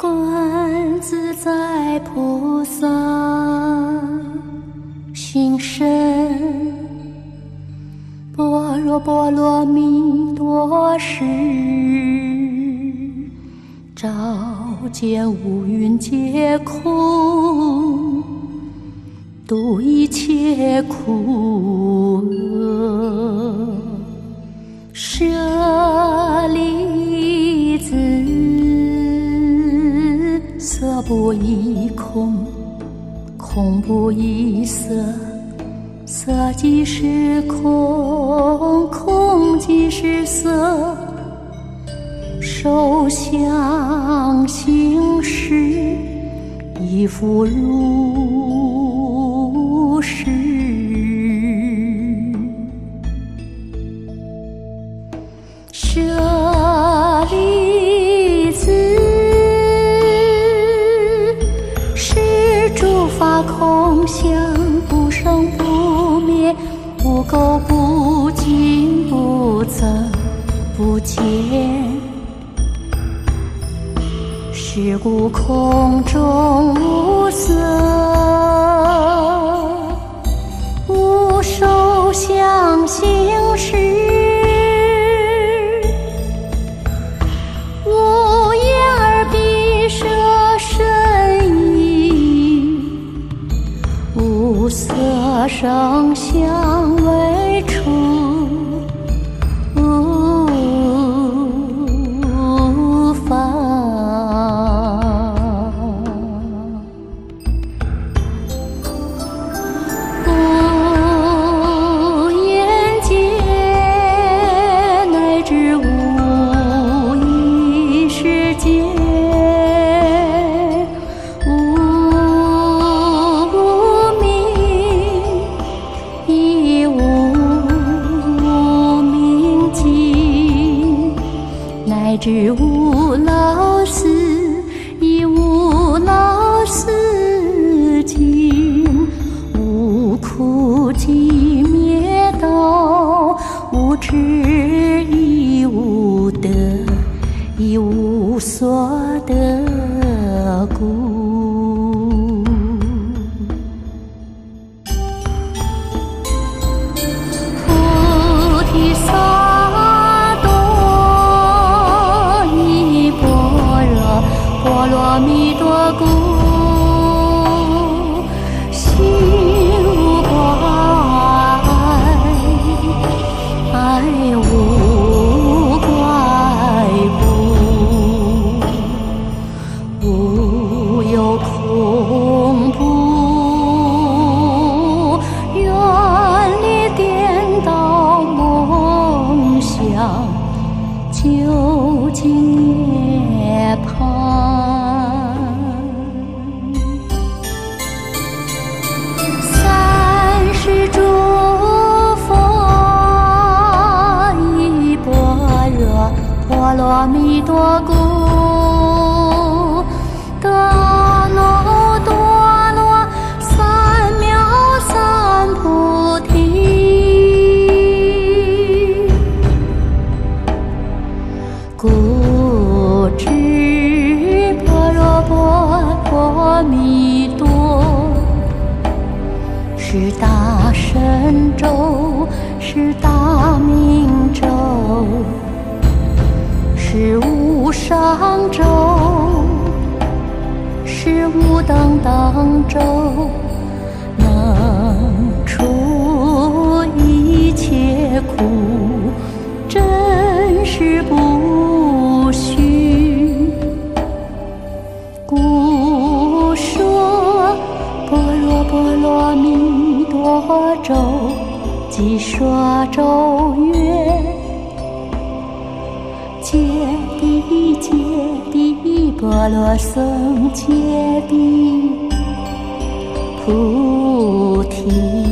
观自在菩萨心身，般若波罗蜜多时，照见五蕴皆空，度一切苦厄，舍利子，色不异空，空不异色，色即是空，空即是色，受想行识，亦复如是。舍利子，是诸法空相，不生不灭，不垢不净，不增不减。是故空中无色，无受想行识，无眼耳鼻舌身意，无色声香味触。知无老死，亦无老死尽，无苦集灭道，无智亦无得，亦无所得故。菩提萨。阿弥陀故，心无挂碍，爱无挂故，无有恐怖，远离颠倒梦想，究竟涅槃。波罗蜜多故，得那多罗三藐三菩提。故知般若波罗蜜多，是大神咒，是大明咒，是无上咒，是无等等咒，能除一切苦，真实不虚。故说般若波罗蜜多咒，即说咒曰。揭谛揭谛，波罗僧揭谛，菩提。